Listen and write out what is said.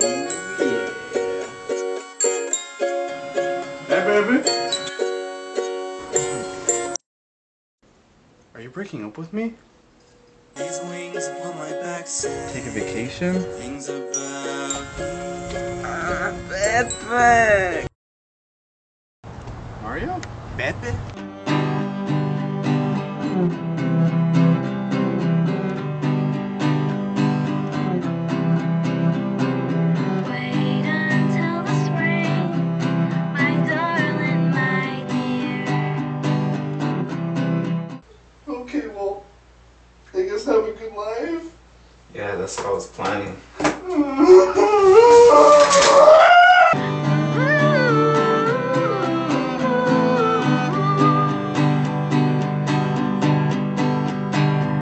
Hey, baby. Are you breaking up with me? These wings upon my back. Take a vacation? Things about Pepe. Mario? Pepe? Have a good life. Yeah, that's what I was planning.